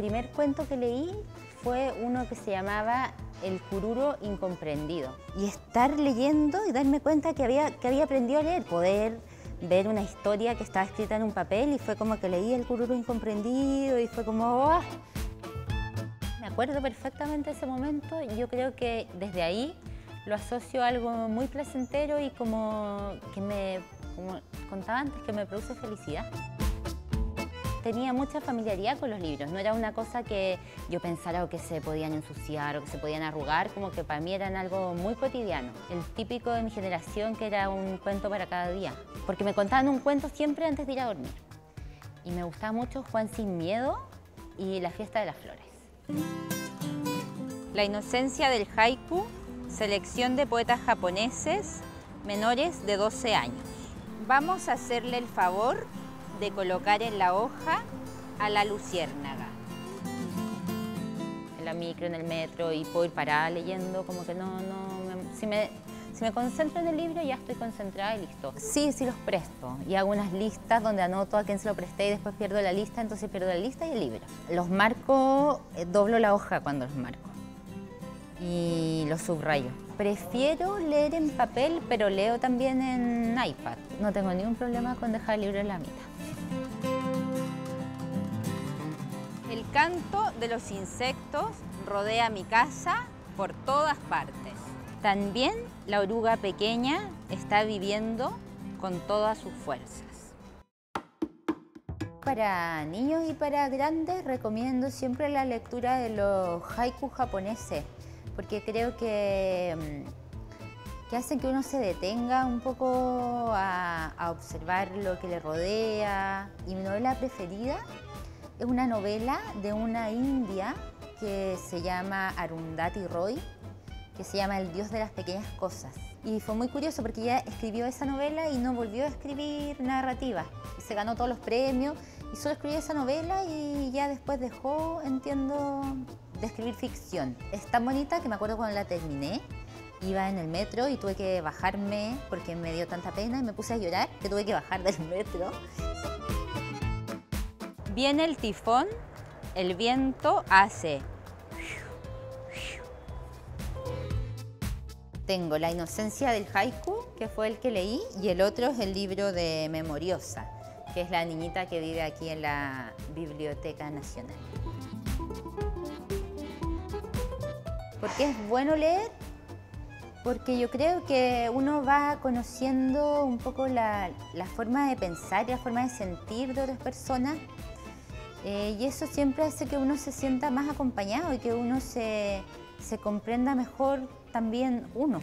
primer cuento que leí fue uno que se llamaba El Cururo Incomprendido. Y estar leyendo y darme cuenta que había aprendido a leer, poder ver una historia que estaba escrita en un papel, y fue como que leí El Cururo Incomprendido y fue como... ¡Oh! Me acuerdo perfectamente ese momento. Yo creo que desde ahí lo asocio a algo muy placentero y como que me, como contaba antes, que me produce felicidad. Tenía mucha familiaridad con los libros, no era una cosa que yo pensara o que se podían ensuciar o que se podían arrugar, como que para mí eran algo muy cotidiano, el típico de mi generación que era un cuento para cada día, porque me contaban un cuento siempre antes de ir a dormir. Y me gustaba mucho Juan sin Miedo y La Fiesta de las Flores. La inocencia del haiku, selección de poetas japoneses menores de 12 años. Vamos a hacerle el favor de colocar en la hoja a la luciérnaga. En la micro, en el metro, y puedo ir parada leyendo, como que si me concentro en el libro ya estoy concentrada y listo. Sí, sí los presto, y hago unas listas donde anoto a quién se lo presté y después pierdo la lista, entonces pierdo la lista y el libro. Los marco, doblo la hoja cuando los marco y los subrayo. Prefiero leer en papel, pero leo también en iPad. No tengo ningún problema con dejar el libro en la mitad. El canto de los insectos rodea mi casa por todas partes. También la oruga pequeña está viviendo con todas sus fuerzas. Para niños y para grandes recomiendo siempre la lectura de los haikus japoneses, porque creo que hacen que uno se detenga un poco a observar lo que le rodea. Y mi novela preferida es una novela de una india que se llama Arundhati Roy, que se llama El dios de las pequeñas cosas. Y fue muy curioso porque ella escribió esa novela y no volvió a escribir narrativa. Se ganó todos los premios y solo escribió esa novela y ya después dejó, entiendo, de escribir ficción. Es tan bonita que me acuerdo cuando la terminé, iba en el metro y tuve que bajarme porque me dio tanta pena y me puse a llorar que tuve que bajar del metro. Viene el tifón, el viento hace... Tengo La inocencia del haiku, que fue el que leí, y el otro es el libro de Memoriosa, que es la niñita que vive aquí en la Biblioteca Nacional. ¿Por qué es bueno leer? Porque yo creo que uno va conociendo un poco la forma de pensar y la forma de sentir de otras personas, y eso siempre hace que uno se sienta más acompañado y que uno se comprenda mejor también uno.